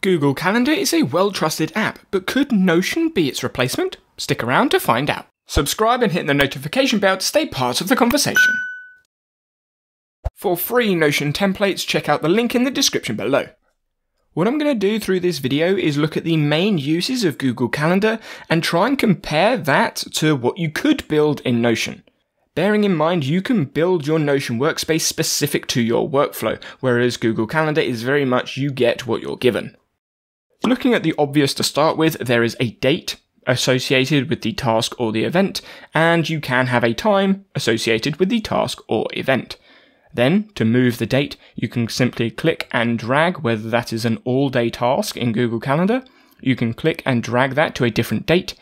Google Calendar is a well-trusted app, but could Notion be its replacement? Stick around to find out. Subscribe and hit the notification bell to stay part of the conversation. For free Notion templates, check out the link in the description below. What I'm going to do through this video is look at the main uses of Google Calendar and try and compare that to what you could build in Notion. Bearing in mind, you can build your Notion workspace specific to your workflow, whereas Google Calendar is very much you get what you're given. Looking at the obvious to start with, there is a date associated with the task or the event, and you can have a time associated with the task or event. Then, to move the date, you can simply click and drag, whether that is an all-day task in Google Calendar, you can click and drag that to a different date.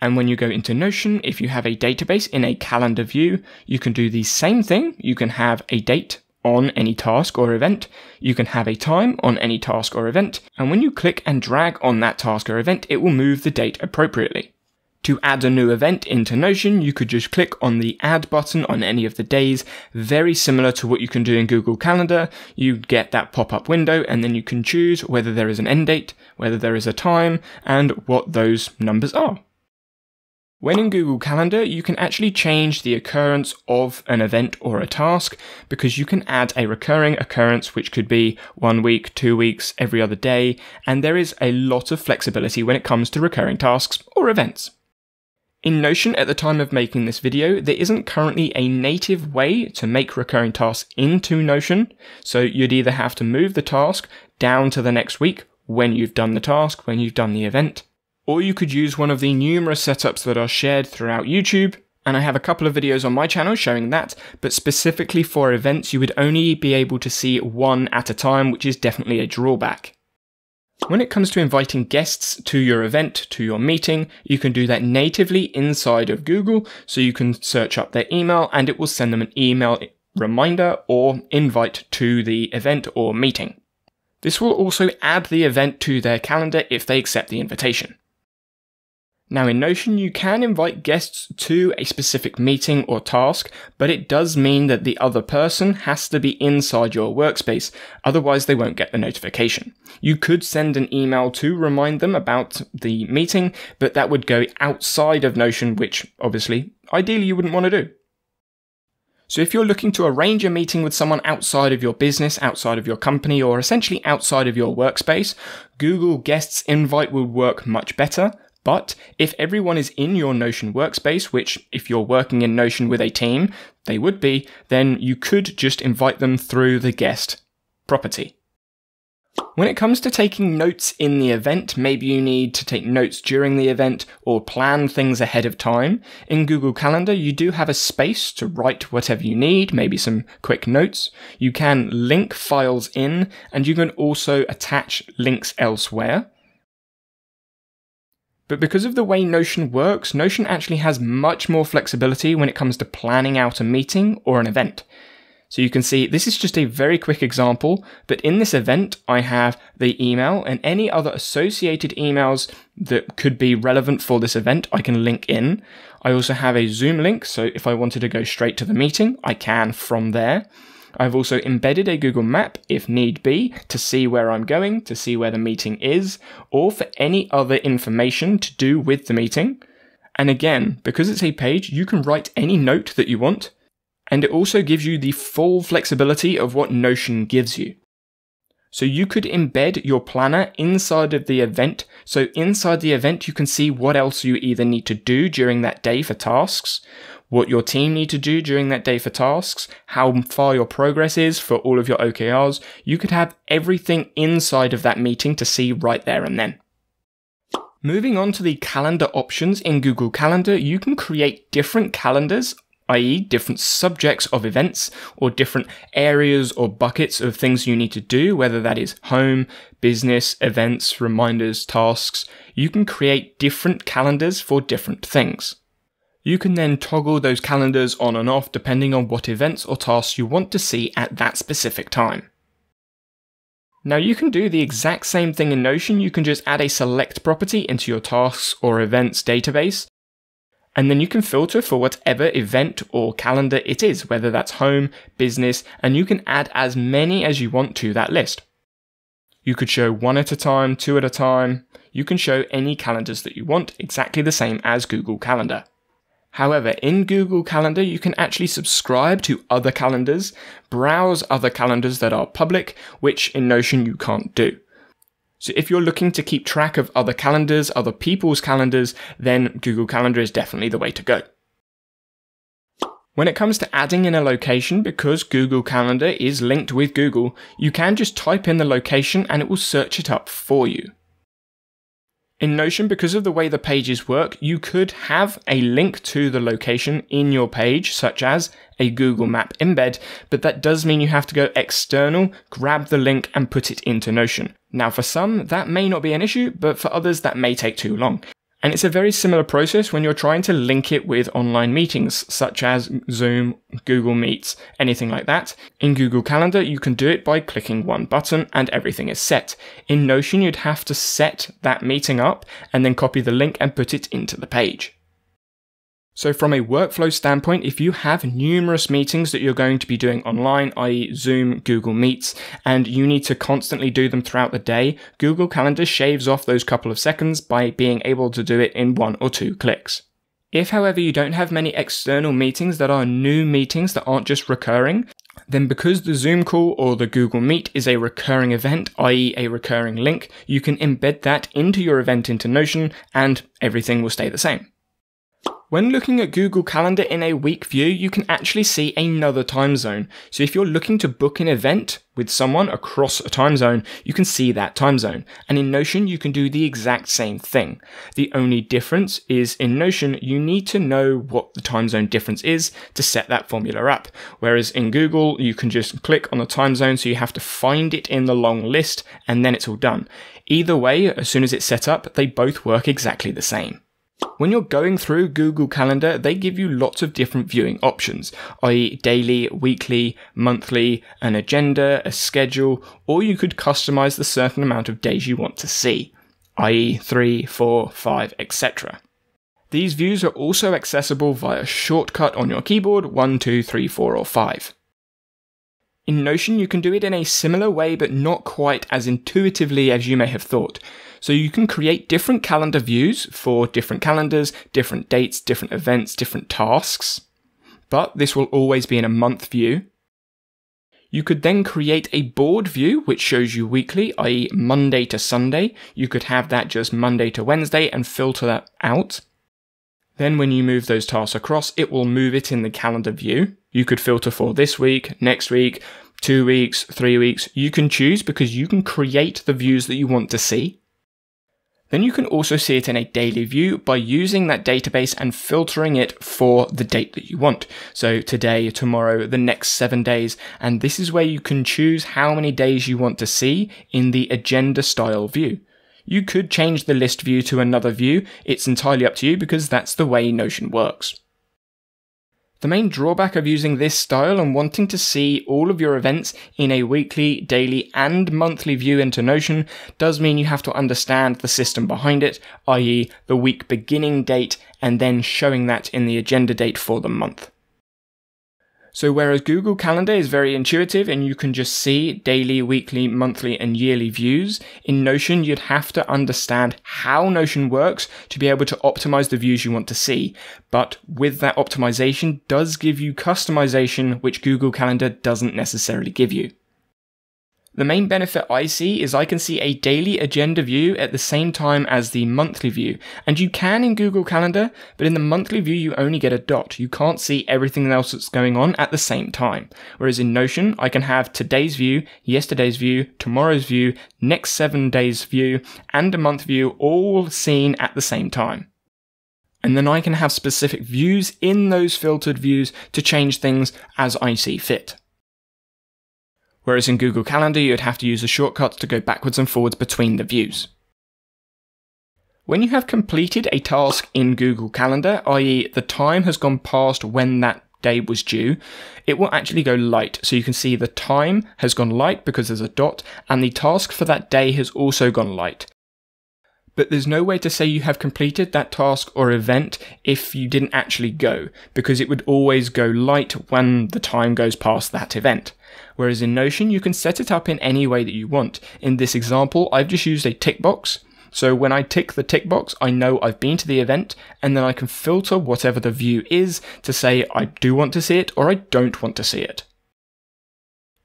And when you go into Notion, if you have a database in a calendar view, you can do the same thing. You can have a date on any task or event, you can have a time on any task or event, and when you click and drag on that task or event, it will move the date appropriately. To add a new event into Notion, you could just click on the Add button on any of the days, very similar to what you can do in Google Calendar. You get that pop-up window, and then you can choose whether there is an end date, whether there is a time, and what those numbers are. When in Google Calendar, you can actually change the occurrence of an event or a task, because you can add a recurring occurrence, which could be 1 week, 2 weeks, every other day, and there is a lot of flexibility when it comes to recurring tasks or events. In Notion, at the time of making this video, there isn't currently a native way to make recurring tasks into Notion, so you'd either have to move the task down to the next week when you've done the task, when you've done the event, or you could use one of the numerous setups that are shared throughout YouTube, and I have a couple of videos on my channel showing that, but specifically for events, you would only be able to see one at a time, which is definitely a drawback. When it comes to inviting guests to your event, to your meeting, you can do that natively inside of Google, so you can search up their email and it will send them an email reminder or invite to the event or meeting. This will also add the event to their calendar if they accept the invitation. Now in Notion, you can invite guests to a specific meeting or task, but it does mean that the other person has to be inside your workspace, otherwise they won't get the notification. You could send an email to remind them about the meeting, but that would go outside of Notion, which obviously, ideally you wouldn't want to do. So if you're looking to arrange a meeting with someone outside of your business, outside of your company, or essentially outside of your workspace, Google Guests Invite would work much better. But if everyone is in your Notion workspace, which if you're working in Notion with a team, they would be, then you could just invite them through the guest property. When it comes to taking notes in the event, maybe you need to take notes during the event or plan things ahead of time. In Google Calendar, you do have a space to write whatever you need, maybe some quick notes. You can link files in, and you can also attach links elsewhere. But because of the way Notion works, Notion actually has much more flexibility when it comes to planning out a meeting or an event. So you can see this is just a very quick example, but in this event I have the email and any other associated emails that could be relevant for this event I can link in. I also have a Zoom link, so if I wanted to go straight to the meeting, I can from there. I've also embedded a Google Map, if need be, to see where I'm going, to see where the meeting is, or for any other information to do with the meeting. And again, because it's a page, you can write any note that you want, and it also gives you the full flexibility of what Notion gives you. So you could embed your planner inside of the event, so inside the event you can see what else you either need to do during that day for tasks, what your team need to do during that day for tasks, how far your progress is for all of your OKRs. You could have everything inside of that meeting to see right there and then. Moving on to the calendar options in Google Calendar, you can create different calendars, i.e. different subjects of events or different areas or buckets of things you need to do, whether that is home, business, events, reminders, tasks. You can create different calendars for different things. You can then toggle those calendars on and off depending on what events or tasks you want to see at that specific time. Now you can do the exact same thing in Notion. You can just add a select property into your tasks or events database, and then you can filter for whatever event or calendar it is, whether that's home, business, and you can add as many as you want to that list. You could show one at a time, two at a time. You can show any calendars that you want, exactly the same as Google Calendar. However, in Google Calendar, you can actually subscribe to other calendars, browse other calendars that are public, which in Notion you can't do. So if you're looking to keep track of other calendars, other people's calendars, then Google Calendar is definitely the way to go. When it comes to adding in a location, because Google Calendar is linked with Google, you can just type in the location and it will search it up for you. In Notion, because of the way the pages work, you could have a link to the location in your page, such as a Google Map embed, but that does mean you have to go external, grab the link and put it into Notion. Now for some, that may not be an issue, but for others that may take too long. And it's a very similar process when you're trying to link it with online meetings, such as Zoom, Google Meets, anything like that. In Google Calendar, you can do it by clicking one button and everything is set. In Notion, you'd have to set that meeting up and then copy the link and put it into the page. So from a workflow standpoint, if you have numerous meetings that you're going to be doing online, i.e. Zoom, Google Meets, and you need to constantly do them throughout the day, Google Calendar shaves off those couple of seconds by being able to do it in one or two clicks. If, however, you don't have many external meetings that are new meetings that aren't just recurring, then because the Zoom call or the Google Meet is a recurring event, i.e. a recurring link, you can embed that into your event into Notion and everything will stay the same. When looking at Google Calendar in a week view, you can actually see another time zone. So if you're looking to book an event with someone across a time zone, you can see that time zone. And in Notion, you can do the exact same thing. The only difference is in Notion, you need to know what the time zone difference is to set that formula up. Whereas in Google, you can just click on the time zone, so you have to find it in the long list, and then it's all done. Either way, as soon as it's set up, they both work exactly the same. When you're going through Google Calendar, they give you lots of different viewing options, i.e. daily, weekly, monthly, an agenda, a schedule, or you could customize the certain amount of days you want to see, i.e. 3, 4, 5, etc. These views are also accessible via shortcut on your keyboard, 1, 2, 3, 4, or 5. In Notion, you can do it in a similar way, but not quite as intuitively as you may have thought. So you can create different calendar views for different calendars, different dates, different events, different tasks. But this will always be in a month view. You could then create a board view, which shows you weekly, i.e. Monday to Sunday. You could have that just Monday to Wednesday and filter that out. Then when you move those tasks across, it will move it in the calendar view. You could filter for this week, next week, 2 weeks, 3 weeks. You can choose because you can create the views that you want to see. Then you can also see it in a daily view by using that database and filtering it for the date that you want. So today, tomorrow, the next 7 days, and this is where you can choose how many days you want to see in the agenda style view. You could change the list view to another view. It's entirely up to you because that's the way Notion works. The main drawback of using this style and wanting to see all of your events in a weekly, daily, and monthly view into Notion does mean you have to understand the system behind it, i.e. the week beginning date and then showing that in the agenda date for the month. So whereas Google Calendar is very intuitive and you can just see daily, weekly, monthly, and yearly views, in Notion you'd have to understand how Notion works to be able to optimize the views you want to see. But with that optimization does give you customization, which Google Calendar doesn't necessarily give you. The main benefit I see is I can see a daily agenda view at the same time as the monthly view, and you can in Google Calendar, but in the monthly view you only get a dot. You can't see everything else that's going on at the same time. Whereas in Notion, I can have today's view, yesterday's view, tomorrow's view, next 7 days view, and a month view all seen at the same time. And then I can have specific views in those filtered views to change things as I see fit. Whereas in Google Calendar, you'd have to use a shortcut to go backwards and forwards between the views. When you have completed a task in Google Calendar, i.e. the time has gone past when that day was due, it will actually go light. So you can see the time has gone light because there's a dot, and the task for that day has also gone light. But there's no way to say you have completed that task or event if you didn't actually go, because it would always go light when the time goes past that event. Whereas in Notion, you can set it up in any way that you want. In this example, I've just used a tick box. So when I tick the tick box, I know I've been to the event, and then I can filter whatever the view is to say I do want to see it or I don't want to see it.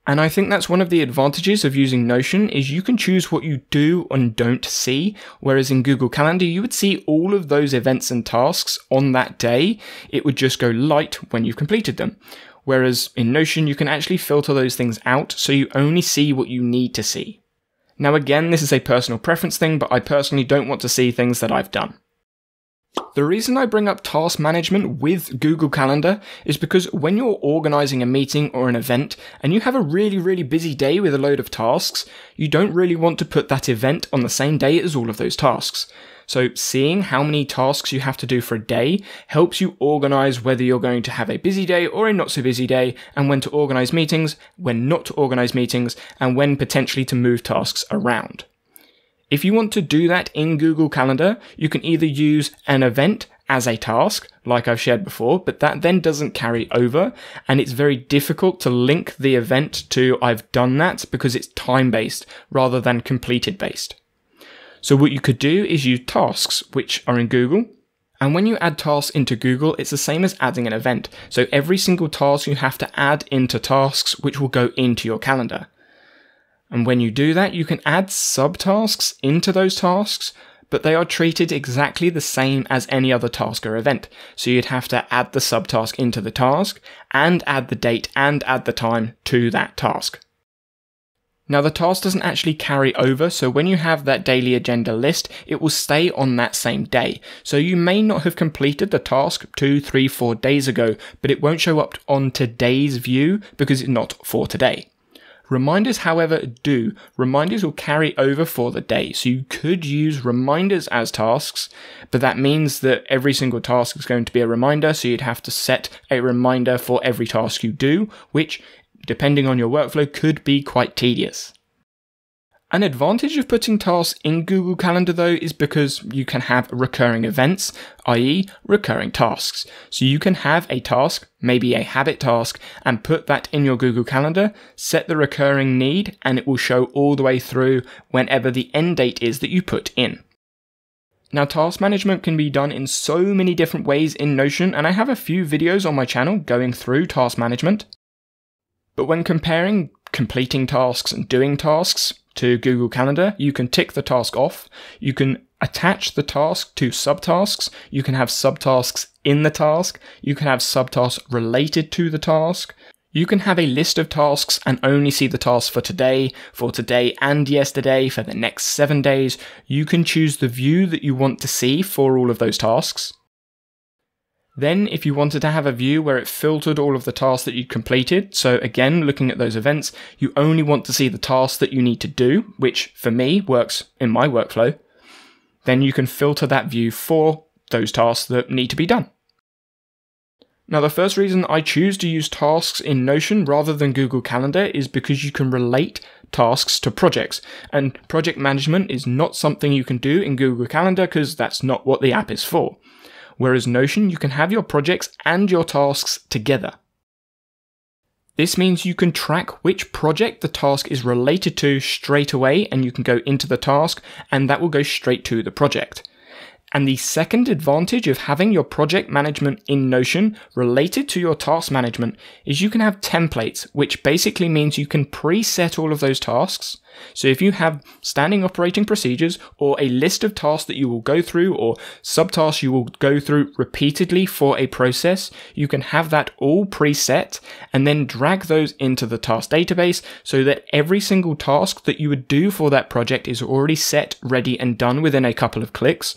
And I think that's one of the advantages of using Notion is you can choose what you do and don't see, whereas in Google Calendar you would see all of those events and tasks on that day. It would just go light when you've completed them. Whereas in Notion you can actually filter those things out so you only see what you need to see. Now again, this is a personal preference thing, but I personally don't want to see things that I've done. The reason I bring up task management with Google Calendar is because when you're organizing a meeting or an event and you have a really busy day with a load of tasks, you don't really want to put that event on the same day as all of those tasks. So seeing how many tasks you have to do for a day helps you organize whether you're going to have a busy day or a not so busy day, and when to organize meetings, when not to organize meetings, and when potentially to move tasks around. If you want to do that in Google Calendar, you can either use an event as a task, like I've shared before, but that then doesn't carry over, and it's very difficult to link the event to I've done that because it's time-based rather than completed-based. So what you could do is use tasks, which are in Google, and when you add tasks into Google, it's the same as adding an event. So every single task you have to add into tasks, which will go into your calendar. And when you do that, you can add subtasks into those tasks, but they are treated exactly the same as any other task or event. So you'd have to add the subtask into the task and add the date and add the time to that task. Now the task doesn't actually carry over, so when you have that daily agenda list, it will stay on that same day. So you may not have completed the task 2, 3, 4 days ago, but it won't show up on today's view because it's not for today. Reminders, however, do. Reminders will carry over for the day, so you could use reminders as tasks, but that means that every single task is going to be a reminder, so you'd have to set a reminder for every task you do, which, depending on your workflow, could be quite tedious. An advantage of putting tasks in Google Calendar, though, is because you can have recurring events, i.e. recurring tasks. So you can have a task, maybe a habit task, and put that in your Google Calendar, set the recurring need, and it will show all the way through whenever the end date is that you put in. Now, task management can be done in so many different ways in Notion, and I have a few videos on my channel going through task management. But when comparing completing tasks and doing tasks to Google Calendar, you can tick the task off, you can attach the task to subtasks, you can have subtasks in the task, you can have subtasks related to the task, you can have a list of tasks and only see the tasks for today and yesterday, for the next 7 days. You can choose the view that you want to see for all of those tasks. Then if you wanted to have a view where it filtered all of the tasks that you completed, so again looking at those events, you only want to see the tasks that you need to do, which for me works in my workflow, then you can filter that view for those tasks that need to be done. Now the first reason I choose to use tasks in Notion rather than Google Calendar is because you can relate tasks to projects, and project management is not something you can do in Google Calendar because that's not what the app is for. Whereas Notion, you can have your projects and your tasks together. This means you can track which project the task is related to straight away, and you can go into the task and that will go straight to the project. And the second advantage of having your project management in Notion related to your task management is you can have templates, which basically means you can preset all of those tasks. So if you have standing operating procedures or a list of tasks that you will go through or subtasks you will go through repeatedly for a process, you can have that all preset and then drag those into the task database so that every single task that you would do for that project is already set, ready and done within a couple of clicks,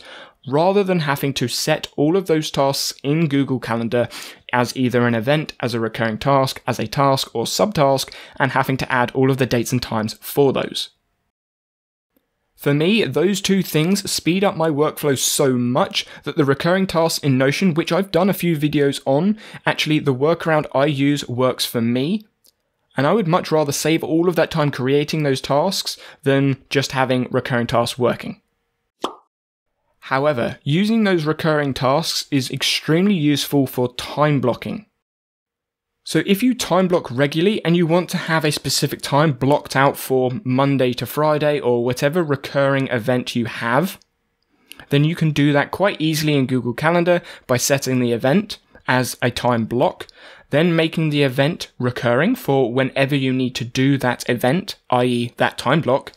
rather than having to set all of those tasks in Google Calendar as either an event, as a recurring task, as a task or subtask, and having to add all of the dates and times for those. For me, those two things speed up my workflow so much that the recurring tasks in Notion, which I've done a few videos on, actually the workaround I use works for me. And I would much rather save all of that time creating those tasks than just having recurring tasks working. However, using those recurring tasks is extremely useful for time blocking. So if you time block regularly and you want to have a specific time blocked out for Monday to Friday or whatever recurring event you have, then you can do that quite easily in Google Calendar by setting the event as a time block, then making the event recurring for whenever you need to do that event, i.e. that time block.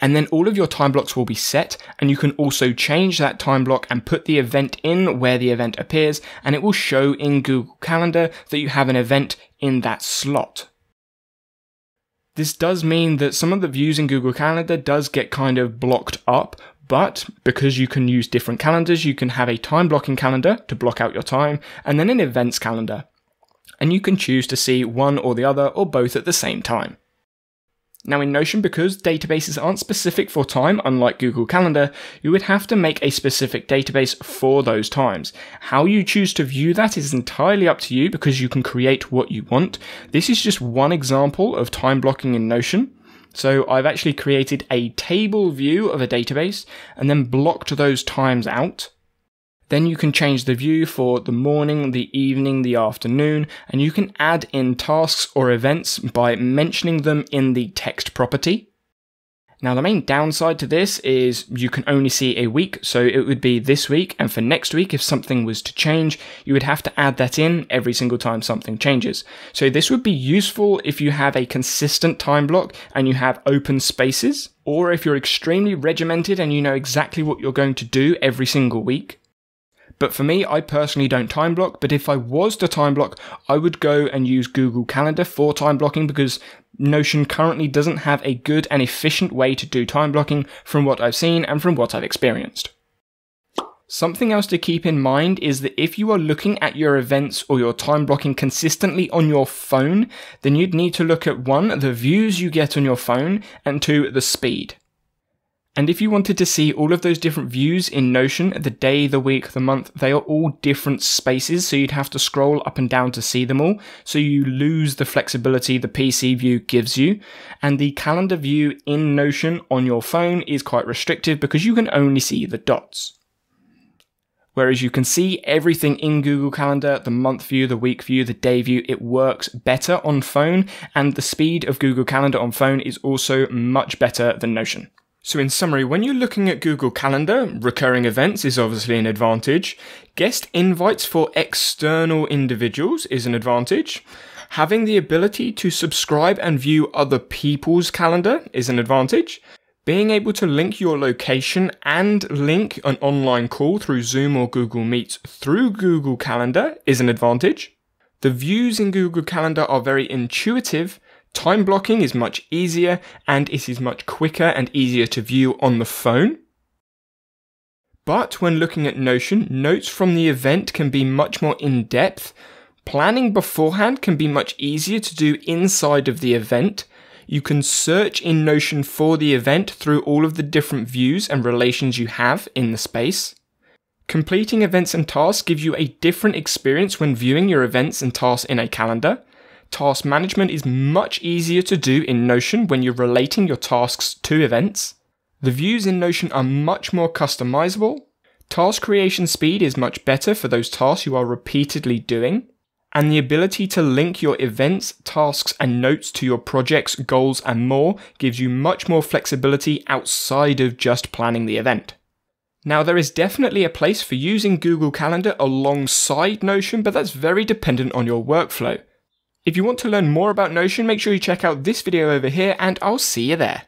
And then all of your time blocks will be set, and you can also change that time block and put the event in where the event appears, and it will show in Google Calendar that you have an event in that slot. This does mean that some of the views in Google Calendar does get kind of blocked up, but because you can use different calendars, you can have a time blocking calendar to block out your time, and then an events calendar. And you can choose to see one or the other or both at the same time. Now in Notion, because databases aren't specific for time, unlike Google Calendar, you would have to make a specific database for those times. How you choose to view that is entirely up to you because you can create what you want. This is just one example of time blocking in Notion. So I've actually created a table view of a database and then blocked those times out. Then you can change the view for the morning, the evening, the afternoon, and you can add in tasks or events by mentioning them in the text property. Now the main downside to this is you can only see a week, so it would be this week, and for next week if something was to change, you would have to add that in every single time something changes. So this would be useful if you have a consistent time block and you have open spaces, or if you're extremely regimented and you know exactly what you're going to do every single week. But for me, I personally don't time block, but if I was to time block, I would go and use Google Calendar for time blocking because Notion currently doesn't have a good and efficient way to do time blocking from what I've seen and from what I've experienced. Something else to keep in mind is that if you are looking at your events or your time blocking consistently on your phone, then you'd need to look at 1, the views you get on your phone, and 2, the speed. And if you wanted to see all of those different views in Notion, the day, the week, the month, they are all different spaces, so you'd have to scroll up and down to see them all, so you lose the flexibility the PC view gives you. And the calendar view in Notion on your phone is quite restrictive because you can only see the dots. Whereas you can see everything in Google Calendar, the month view, the week view, the day view, it works better on phone, and the speed of Google Calendar on phone is also much better than Notion. So in summary, when you're looking at Google Calendar, recurring events is obviously an advantage. Guest invites for external individuals is an advantage. Having the ability to subscribe and view other people's calendar is an advantage. Being able to link your location and link an online call through Zoom or Google Meets through Google Calendar is an advantage. The views in Google Calendar are very intuitive. Time blocking is much easier, and it is much quicker and easier to view on the phone. But when looking at Notion, notes from the event can be much more in-depth. Planning beforehand can be much easier to do inside of the event. You can search in Notion for the event through all of the different views and relations you have in the space. Completing events and tasks gives you a different experience when viewing your events and tasks in a calendar. Task management is much easier to do in Notion when you're relating your tasks to events. The views in Notion are much more customizable. Task creation speed is much better for those tasks you are repeatedly doing. And the ability to link your events, tasks, and notes to your projects, goals, and more gives you much more flexibility outside of just planning the event. Now, there is definitely a place for using Google Calendar alongside Notion, but that's very dependent on your workflow. If you want to learn more about Notion, make sure you check out this video over here, and I'll see you there.